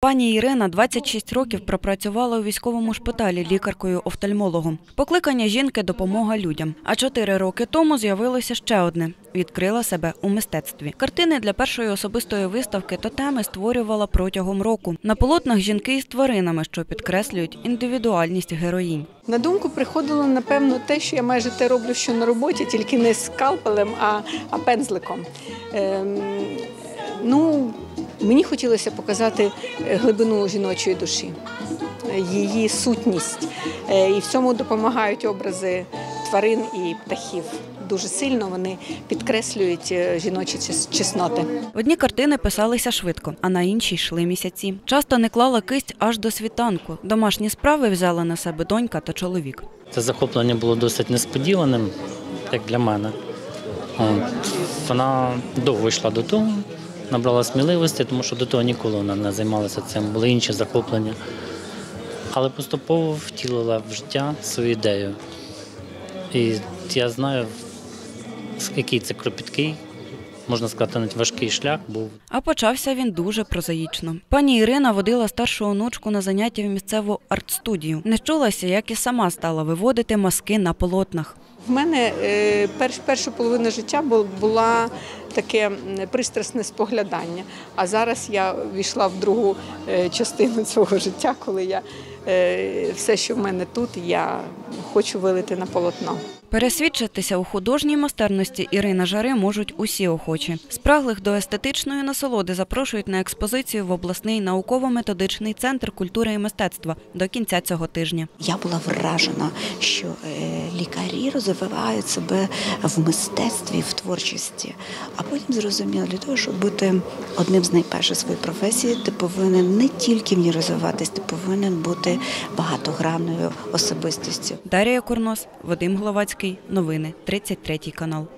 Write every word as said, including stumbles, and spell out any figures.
Пані Ірина двадцять шість років пропрацювала у військовому шпиталі лікаркою-офтальмологом. Покликання жінки – допомога людям. А чотири роки тому з'явилося ще одне – відкрила себе у мистецтві. Картини для першої особистої виставки «Тотеми» створювала протягом року. На полотнах жінки із тваринами, що підкреслюють індивідуальність героїнь. На думку приходило, напевно, те, що я майже те роблю, що на роботі, тільки не скальпелем, а, а пензликом. Ем, ну... Мені хотілося показати глибину жіночої душі, її сутність. І в цьому допомагають образи тварин і птахів. Дуже сильно вони підкреслюють жіночі чесноти. Одні картини писалися швидко, а на інші йшли місяці. Часто не клала кисть аж до світанку. Домашні справи взяла на себе донька та чоловік. Це захоплення було досить несподіваним, як для мене. Вона довго йшла до того. Набрала сміливості, тому що до того ніколи вона не займалася цим, були інші захоплення. Але поступово втілила в життя свою ідею. І я знаю, який це кропіткий, можна сказати, навіть важкий шлях був. А почався він дуже прозаїчно. Пані Ірина водила старшу онучку на заняття в місцеву арт-студію. Не щулася, як і сама стала виводити мазки на полотнах. В мене перш, перша половина життя була таке пристрасне споглядання, а зараз я війшла в другу частину цього життя, коли я все, що в мене тут, я хочу вилити на полотно. Пересвідчитися у художній майстерності Ірини Жари можуть усі охочі. Спраглих до естетичної насолоди запрошують на експозицію в обласний науково-методичний центр культури і мистецтва до кінця цього тижня. Я була вражена, що лікарі розвивають себе в мистецтві, в творчості. А потім зрозуміло, для того, щоб бути одним з найперших своїх професій, ти повинен не тільки в ній розвиватись, ти повинен бути багатогранною особистістю. Дар'я Курнос, Вадим Головацький. Новини тридцять третій канал.